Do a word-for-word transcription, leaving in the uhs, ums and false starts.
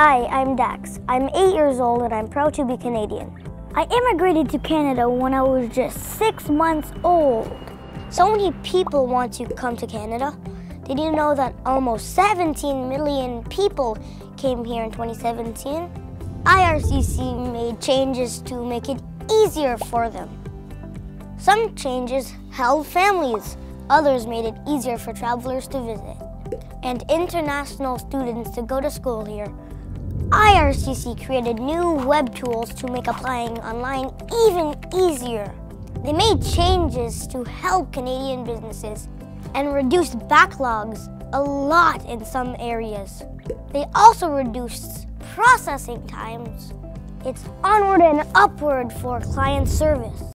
Hi, I'm Dax. I'm eight years old and I'm proud to be Canadian. I immigrated to Canada when I was just six months old. So many people want to come to Canada. Did you know that almost seventeen million people came here in twenty seventeen? I R C C made changes to make it easier for them. Some changes held families, others made it easier for travelers to visit and international students to go to school here. I R C C created new web tools to make applying online even easier. They made changes to help Canadian businesses and reduced backlogs a lot in some areas. They also reduced processing times. It's onward and upward for client service.